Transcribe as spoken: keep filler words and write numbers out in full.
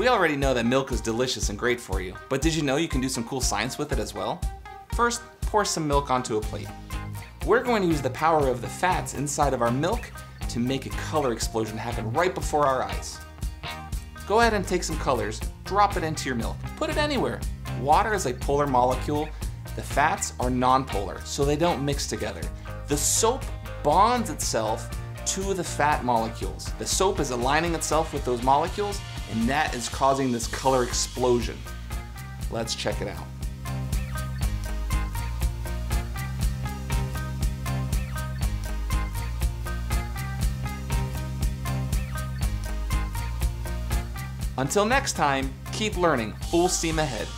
We already know that milk is delicious and great for you, but did you know you can do some cool science with it as well? First, pour some milk onto a plate. We're going to use the power of the fats inside of our milk to make a color explosion happen right before our eyes. Go ahead and take some colors, drop it into your milk, put it anywhere. Water is a polar molecule, the fats are non-polar, so they don't mix together. The soap bonds itself to the fat molecules. The soap is aligning itself with those molecules, and that is causing this color explosion. Let's check it out. Until next time, keep learning, full steam ahead.